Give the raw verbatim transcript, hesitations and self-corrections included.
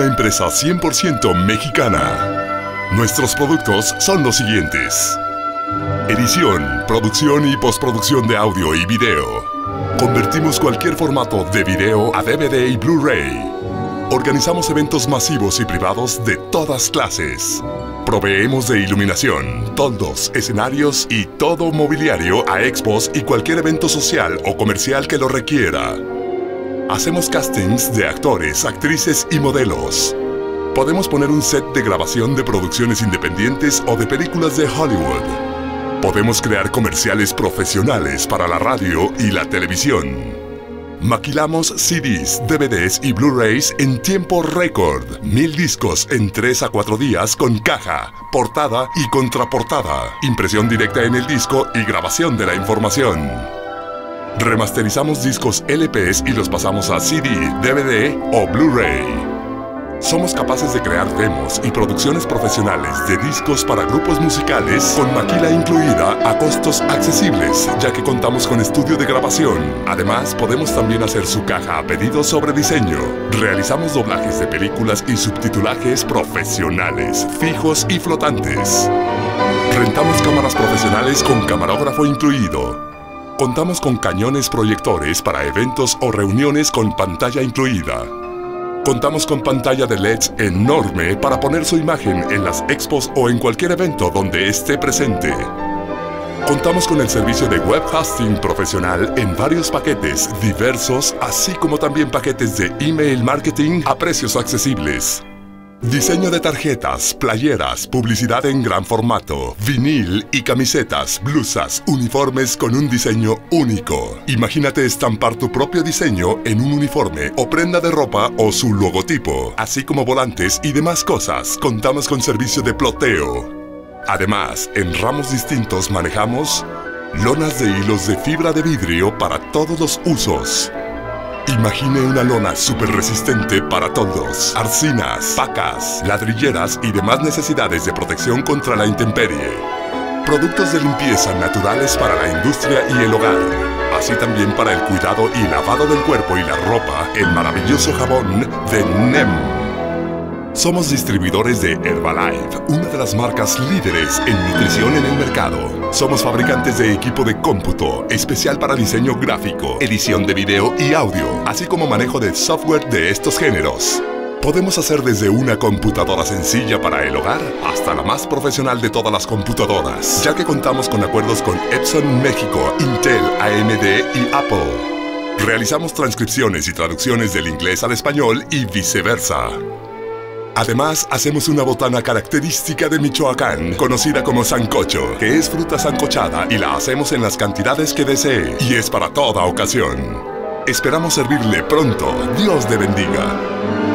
esta empresa cien por ciento mexicana. Nuestros productos son los siguientes: edición, producción y postproducción de audio y video. Convertimos cualquier formato de video a D V D y Blu-ray. Organizamos eventos masivos y privados de todas clases. Proveemos de iluminación, toldos, escenarios y todo mobiliario a expos y cualquier evento social o comercial que lo requiera. Hacemos castings de actores, actrices y modelos. Podemos poner un set de grabación de producciones independientes o de películas de Hollywood. Podemos crear comerciales profesionales para la radio y la televisión. Maquilamos C Ds, D V Ds y Blu-rays en tiempo récord. Mil discos en tres a cuatro días con caja, portada y contraportada. Impresión directa en el disco y grabación de la información. Remasterizamos discos L P s y los pasamos a C D, D V D o Blu-ray. Somos capaces de crear demos y producciones profesionales de discos para grupos musicales con maquila incluida a costos accesibles, ya que contamos con estudio de grabación. Además, podemos también hacer su caja a pedido sobre diseño. Realizamos doblajes de películas y subtitulajes profesionales, fijos y flotantes. Rentamos cámaras profesionales con camarógrafo incluido. Contamos con cañones proyectores para eventos o reuniones con pantalla incluida. Contamos con pantalla de L E Ds enorme para poner su imagen en las expos o en cualquier evento donde esté presente. Contamos con el servicio de web hosting profesional en varios paquetes diversos, así como también paquetes de email marketing a precios accesibles. Diseño de tarjetas, playeras, publicidad en gran formato, vinil y camisetas, blusas, uniformes con un diseño único. Imagínate estampar tu propio diseño en un uniforme o prenda de ropa o su logotipo, así como volantes y demás cosas. Contamos con servicio de ploteo. Además, en ramos distintos manejamos lonas de hilos de fibra de vidrio para todos los usos. Imagine una lona súper resistente para toldos, arcinas, pacas, ladrilleras y demás necesidades de protección contra la intemperie. Productos de limpieza naturales para la industria y el hogar, así también para el cuidado y lavado del cuerpo y la ropa, el maravilloso jabón de N E M. Somos distribuidores de Herbalife, una de las marcas líderes en nutrición en el mercado. Somos fabricantes de equipo de cómputo, especial para diseño gráfico, edición de video y audio, así como manejo de software de estos géneros. Podemos hacer desde una computadora sencilla para el hogar hasta la más profesional de todas las computadoras, ya que contamos con acuerdos con Epson México, Intel, A M D y Apple. Realizamos transcripciones y traducciones del inglés al español y viceversa. Además, hacemos una botana característica de Michoacán, conocida como sancocho, que es fruta sancochada y la hacemos en las cantidades que desee, y es para toda ocasión. Esperamos servirle pronto. Dios te bendiga.